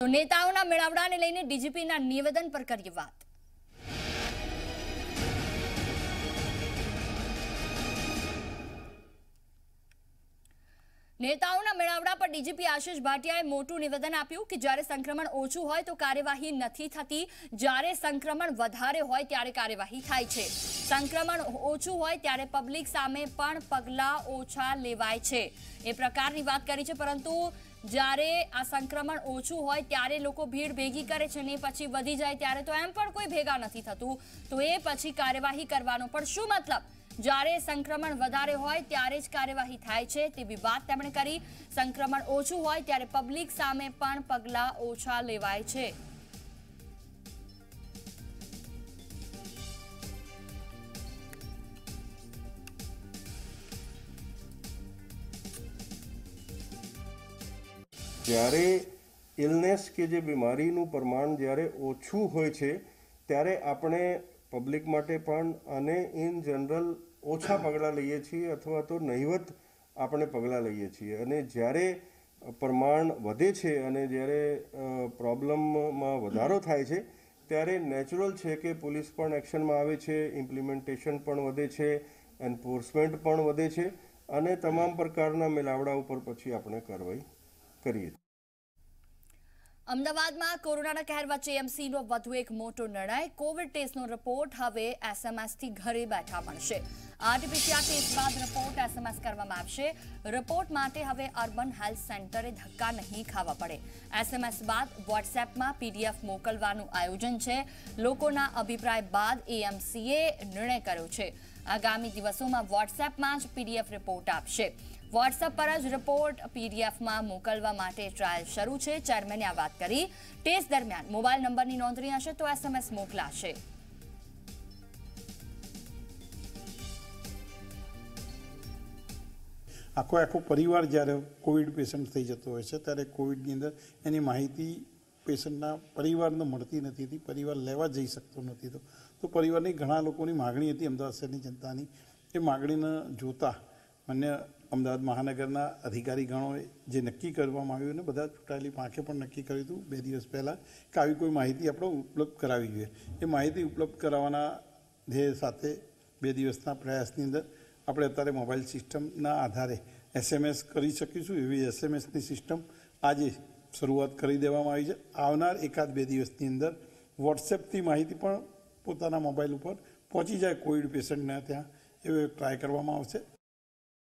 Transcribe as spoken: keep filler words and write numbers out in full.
तो नेताओं मेळावड़ा ने लईने डीजीपी ना निवेदन पर करीए बात। नेताओं मेळावड़ा पर डीजीपी आशीष भाटियाए मोटू निवेदन आप्यु कि ज्यारे संक्रमण ओछू होय तो कार्यवाही नथी थती, ज्यारे संक्रमण वधारे होय त्यारे कार्यवाही थाय छे। संक्रमण ओछू होय त्यारे पब्लिक सामे पण पगला ओछा लेवाय छे ए प्रकारनी वात करी छे, परंतु ज्यारे आ संक्रमण ओछू होय त्यारे लोको भीड़ भेगी करे छे ने पछी वधी जाय त्यारे तो एम पण कोई भेगा नथी थतुं, तो ए पछी कार्यवाही करवानो पण शुं मतलब। जारे संक्रमण वधारे होय त्यारे ज कार्यवाही थाय छे तेवी वात तमणे करी। संक्रमण ओछू होय त्यारे पब्लिक सामे पण पगला ओछा लेवाय छे। जारे इलनेस के जे बीमारी नु प्रमाण जारे ओछू होय छे त्यारे आपणे पब्लिक माटे पण अने इन जनरल ओछा पगला लीए छे अथवा तो नहीवत अपने पगला लीए छे। अने ज्यारे प्रमाण वधे छे अने ज्यारे प्रॉब्लम में वधारो थाय छे त्यारे नेचुरल छे के पुलिस पण एक्शन में आवे छे, इम्प्लिमेंटेशन पण वधे छे, एन्फोर्समेंट पण वधे छे अने तमाम प्रकारना मेलावड़ा उपर पछी आपणे कारवाई करीए। अमदावाद में कोरोना कहर वच्चे एमसी नो वधु एक मोटो निर्णय। कोविड टेस्ट नो रिपोर्ट हवे एसएमएस थी घरे बैठा मळशे। आरटीपीसीआर टेस्ट बाद रिपोर्ट एसएमएस करवामां आवशे। रिपोर्ट माटे हवे अर्बन हेल्थ सेंटरे धक्का नहीं खावा पड़े। एसएमएस बाद वॉट्सएप में पीडीएफ मोकलवानुं आयोजन छे। लोकोना अभिप्राय बाद एएमसीए निर्णय कर्यो छे। आगामी दिवसोमां वॉट्सएप में ज पीडीएफ रिपोर्ट आपशे। वॉट्सएप पर ज रिपोर्ट पीडीएफ में मोकलवा माटे ट्रायल शुरू है। चेरमेने आ वात करी। टेस्ट दरमियान मोबाइल नंबर की नोंधणी हशे तो एसएमएस मोकलाशे। आखो आखो परिवार ज्यारे कोविड पेशेंट थी जता होय छे त्यारे कोविडनी अंदर एनी माहिती पेशेंटना परिवारने मळती नथी थी, परिवार लेवा जई शकतो नथी तो तो परिवारनी घणा लोकोनी मागणी हती। अमदावाद शहेरनी जनतानी ए मागणीने जोता मान्य अमदावाद महानगरना अधिकारीगणों जे नक्की करवामां आव्युं ने बधा चूंटायेली પાંખે पण नक्की कर्युं हतुं बे दिवस पहलां के आवी कोई माहिती आपणे उपलब्ध करावी जोईए। ए माहिती उपलब्ध करावाना धे साथे बे दिवसना प्रयासनी अंदर आपणे अत्યારે मोबाइल सिस्टमना आधारे एसएमएस करी शकीशुं एवी एसएमएसनी सिस्टम आजे शरूआत करी देवामां आवी छे। आवनार एकाद बे दिवसनी अंदर वॉट्सएपथी माहिती पण पोताना मोबाइल उपर पहोंची जाय कोविड पेशेंटना त्यां एवो ट्राय करवामां आवशे।